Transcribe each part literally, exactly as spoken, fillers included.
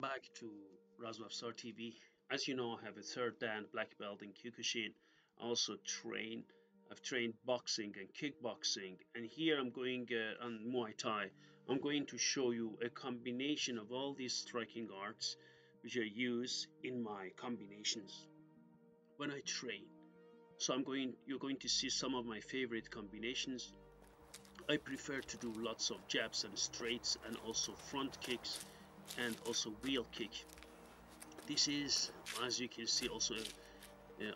Back to Razmafzar T V. As you know, I have a third dan black belt in Kyokushin. I also train. I've trained boxing and kickboxing, and here I'm going uh, on Muay Thai. I'm going to show you a combination of all these striking arts which I use in my combinations when I train. So I'm going. You're going to see some of my favorite combinations. I prefer to do lots of jabs and straights, and also front kicks, and also wheel kick. This is, as you can see, also uh,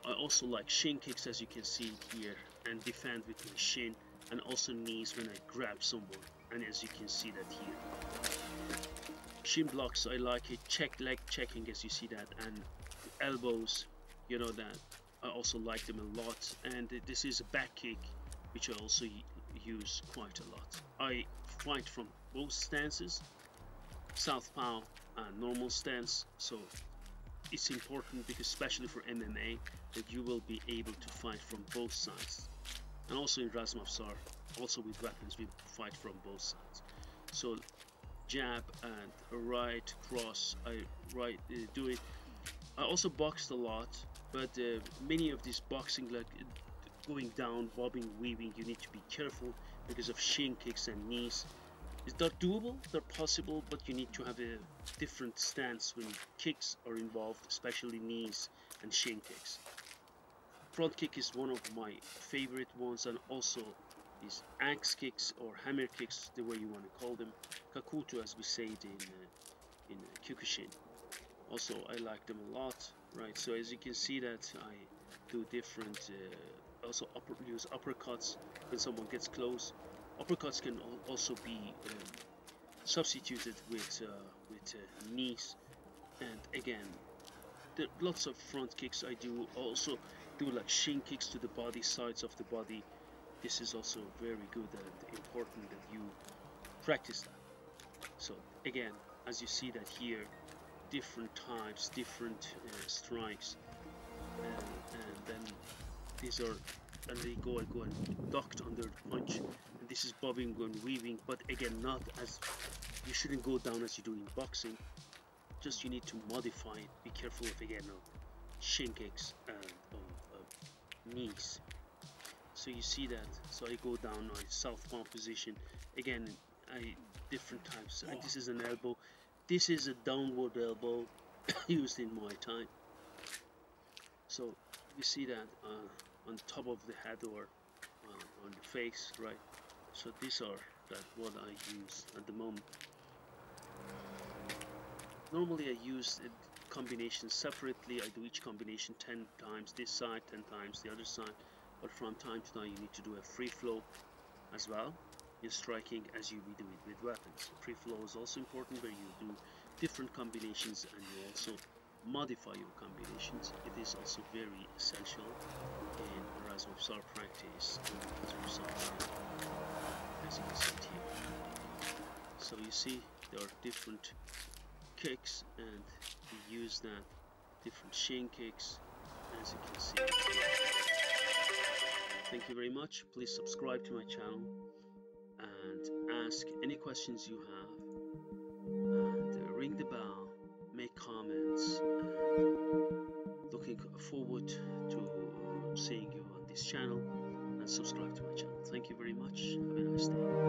I also like shin kicks, as you can see here, and defend with my shin, and also knees when I grab someone, and as you can see that here. Shin blocks, I like it, check leg checking, as you see that, and elbows, you know that, I also like them a lot. And this is a back kick, which I also use quite a lot. I fight from both stances, southpaw and normal stance, so it's important, because especially for M M A, that you will be able to fight from both sides. And also in Razmafzar, also with weapons, we fight from both sides. So jab and right cross, I right uh, do it. I also boxed a lot, but uh, many of these boxing, like going down, bobbing, weaving, you need to be careful because of shin kicks and knees. They're doable, they're possible, but you need to have a different stance when kicks are involved, especially knees and shin kicks. Front kick is one of my favorite ones, and also these axe kicks or hammer kicks, the way you want to call them, kakuto as we say it in, uh, in uh, Kyokushin. Also I like them a lot, right? So as you can see that I do different, uh, also upper, use uppercuts when someone gets close. Uppercuts can al also be um, substituted with, uh, with uh, knees, and again, there are lots of front kicks I do. Also do like shin kicks to the body, sides of the body. This is also very good and important that you practice that. So again, as you see that here, different types, different uh, strikes, and, and then these are, and they go and go and ducked under the punch, and this is bobbing and weaving, but again, not as, you shouldn't go down as you do in boxing, just you need to modify it, be careful of again of shin kicks and of, of knees. So you see that, so I go down on southpaw position, again I different types, and this is an elbow, this is a downward elbow used in Muay Thai. So you see that uh, on top of the head or uh, on the face, right? So these are that what I use at the moment. Normally I use a combination separately. I do each combination ten times this side, ten times the other side, but from time to time you need to do a free flow as well. You're striking as you do it with weapons. Free flow is also important, where you do different combinations and you also modify your combinations. It is also very essential in Razmafzar practice to get results, as you can see here. So you see there are different kicks, and we use that different shin kicks, as you can see. Thank you very much. Please subscribe to my channel and ask any questions you have, and ring the bell, make comments, and looking forward to seeing you on this channel, and subscribe to my channel. Thank you very much. Have a nice day.